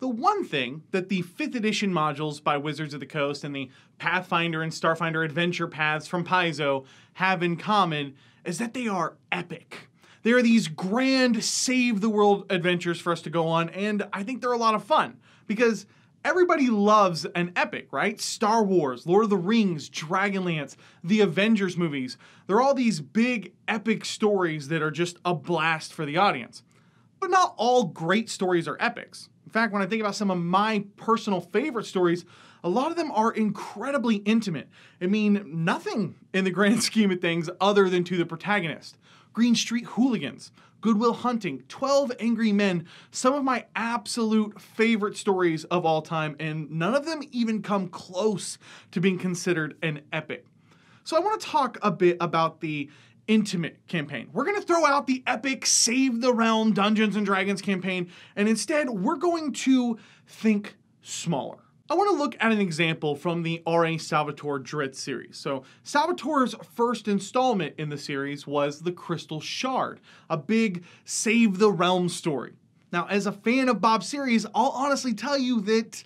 The one thing that the 5th edition modules by Wizards of the Coast and the Pathfinder and Starfinder adventure paths from Paizo have in common is that they are epic. They are these grand save-the-world adventures for us to go on, and I think they're a lot of fun because everybody loves an epic, right? Star Wars, Lord of the Rings, Dragonlance, the Avengers movies. They're all these big epic stories that are just a blast for the audience. But not all great stories are epics. In fact, when I think about some of my personal favorite stories, a lot of them are incredibly intimate. I mean, nothing in the grand scheme of things other than to the protagonist. Green Street Hooligans, Goodwill Hunting, 12 Angry Men, some of my absolute favorite stories of all time, and none of them even come close to being considered an epic. So I want to talk a bit about the intimate campaign. We're going to throw out the epic Save the Realm Dungeons & Dragons campaign, and instead we're going to think smaller. I want to look at an example from the R.A. Salvatore Drizzt series. So Salvatore's first installment in the series was the Crystal Shard, a big save the realm story. Now, as a fan of Bob's series, I'll honestly tell you that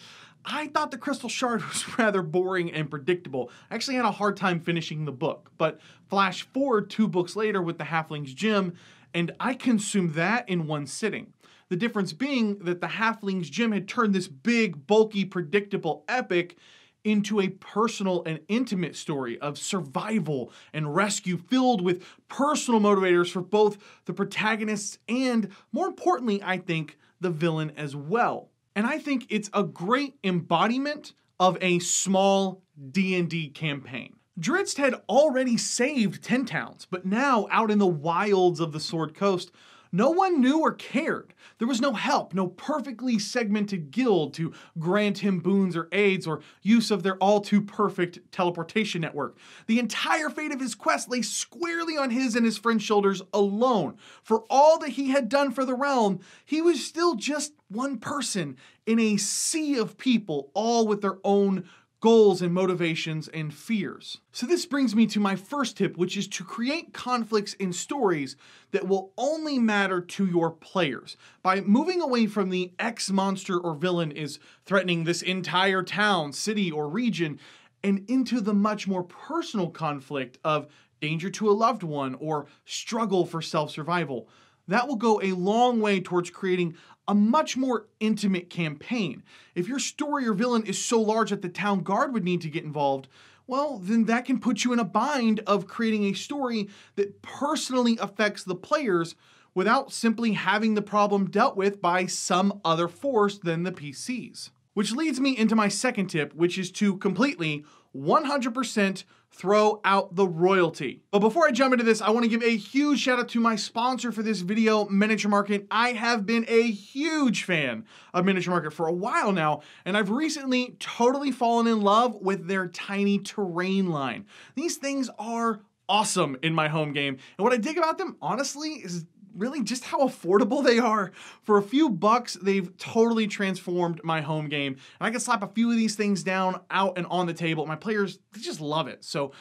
I thought the Crystal Shard was rather boring and predictable. I actually had a hard time finishing the book, but flash forward 2 books later with the Halfling's Gem, and I consumed that in 1 sitting. The difference being that the Halfling's Gem had turned this big, bulky, predictable epic into a personal and intimate story of survival and rescue filled with personal motivators for both the protagonists and, more importantly, I think, the villain as well. And I think it's a great embodiment of a small D&D campaign. Drizzt had already saved 10 Towns, but now out in the wilds of the Sword Coast, no one knew or cared. There was no help, no perfectly segmented guild to grant him boons or aids or use of their all-too-perfect teleportation network. The entire fate of his quest lay squarely on his and his friend's shoulders alone. For all that he had done for the realm, he was still just one person in a sea of people, all with their own goals and motivations and fears. So this brings me to my first tip, which is to create conflicts in stories that will only matter to your players. By moving away from the X monster or villain is threatening this entire town, city, or region, and into the much more personal conflict of danger to a loved one or struggle for self-survival. That will go a long way towards creating a much more intimate campaign. If your story or villain is so large that the town guard would need to get involved, well, then that can put you in a bind of creating a story that personally affects the players without simply having the problem dealt with by some other force than the PCs. Which leads me into my second tip, which is to completely 100% throw out the royalty. But before I jump into this, I want to give a huge shout out to my sponsor for this video, Miniature Market. I have been a huge fan of Miniature Market for a while now, and I've recently totally fallen in love with their Tiny Terrain line. These things are awesome in my home game, and what I dig about them, honestly, is really just how affordable they are. For a few bucks, they've totally transformed my home game. And I can slap a few of these things down, out and on the table. My players, they just love it. So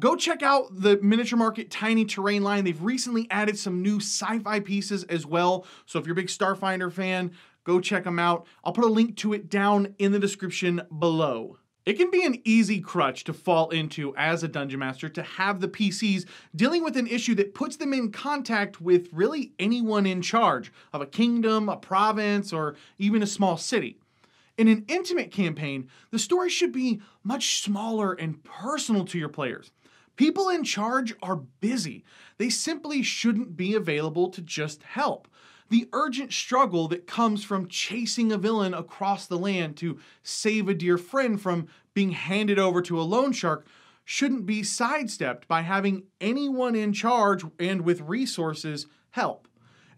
go check out the Miniature Market Tiny Terrain line. They've recently added some new sci-fi pieces as well. So if you're a big Starfinder fan, go check them out. I'll put a link to it down in the description below. It can be an easy crutch to fall into as a dungeon master to have the PCs dealing with an issue that puts them in contact with really anyone in charge of a kingdom, a province, or even a small city. In an intimate campaign, the story should be much smaller and personal to your players. People in charge are busy. They simply shouldn't be available to just help. The urgent struggle that comes from chasing a villain across the land to save a dear friend from being handed over to a loan shark shouldn't be sidestepped by having anyone in charge and with resources help.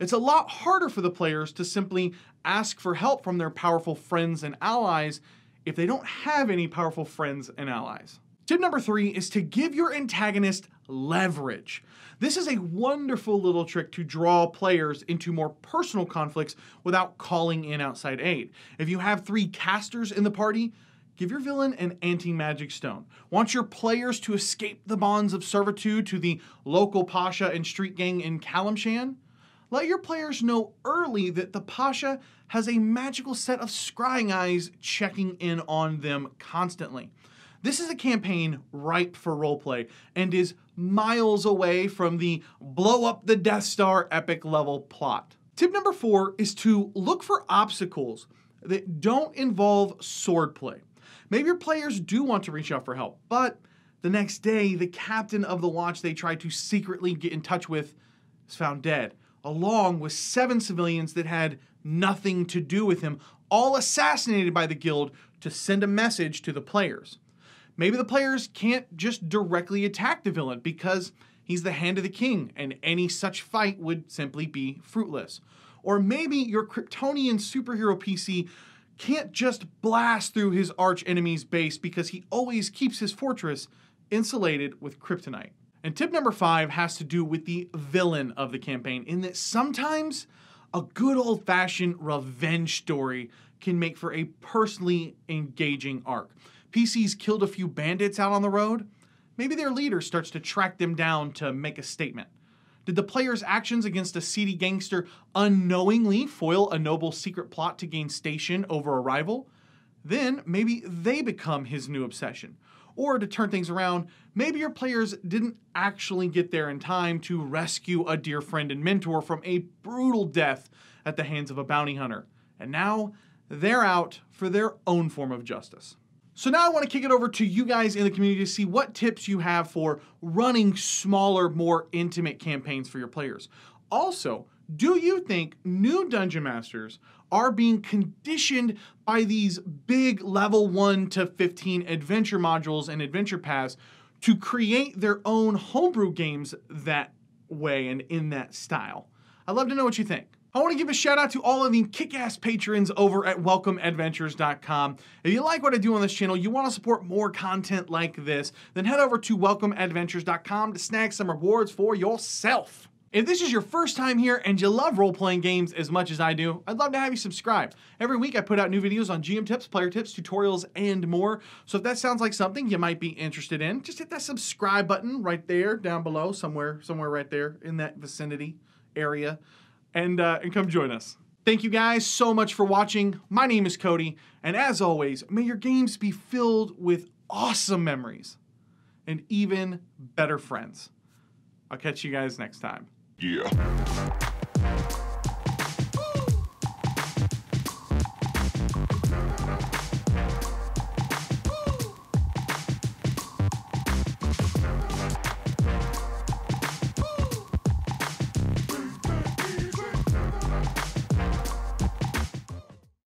It's a lot harder for the players to simply ask for help from their powerful friends and allies if they don't have any powerful friends and allies. Tip number 3 is to give your antagonist leverage. This is a wonderful little trick to draw players into more personal conflicts without calling in outside aid. If you have 3 casters in the party, give your villain an anti-magic stone. Want your players to escape the bonds of servitude to the local pasha and street gang in Kalimshan? let your players know early that the Pasha has a magical set of scrying eyes checking in on them constantly. This is a campaign ripe for roleplay and is miles away from the blow up the Death Star epic level plot. Tip number 4 is to look for obstacles that don't involve swordplay. Maybe your players do want to reach out for help, but the next day, the captain of the watch they tried to secretly get in touch with is found dead, along with 7 civilians that had nothing to do with him, all assassinated by the guild to send a message to the players. Maybe the players can't just directly attack the villain because he's the hand of the king and any such fight would simply be fruitless. Or maybe your Kryptonian superhero PC can't just blast through his arch enemy's base because he always keeps his fortress insulated with kryptonite. And tip number 5 has to do with the villain of the campaign, in that sometimes a good old-fashioned revenge story can make for a personally engaging arc. PCs killed a few bandits out on the road. Maybe their leader starts to track them down to make a statement. Did the player's actions against a seedy gangster unknowingly foil a noble's secret plot to gain station over a rival? Then maybe they become his new obsession. Or to turn things around, maybe your players didn't actually get there in time to rescue a dear friend and mentor from a brutal death at the hands of a bounty hunter. And now they're out for their own form of justice. So now I want to kick it over to you guys in the community to see what tips you have for running smaller, more intimate campaigns for your players. Also, do you think new Dungeon Masters are being conditioned by these big level 1 to 15 adventure modules and adventure paths to create their own homebrew games that way and in that style? I'd love to know what you think. I want to give a shout out to all of the kick-ass patrons over at WelcomeAdventures.com. If you like what I do on this channel, you want to support more content like this, then head over to WelcomeAdventures.com to snag some rewards for yourself. If this is your first time here and you love role-playing games as much as I do, I'd love to have you subscribe. Every week I put out new videos on GM tips, player tips, tutorials, and more. So if that sounds like something you might be interested in, just hit that subscribe button right there, down below, somewhere right there in that vicinity area, and come join us. Thank you guys so much for watching. My name is Cody, and as always, may your games be filled with awesome memories and even better friends. I'll catch you guys next time. Yeah.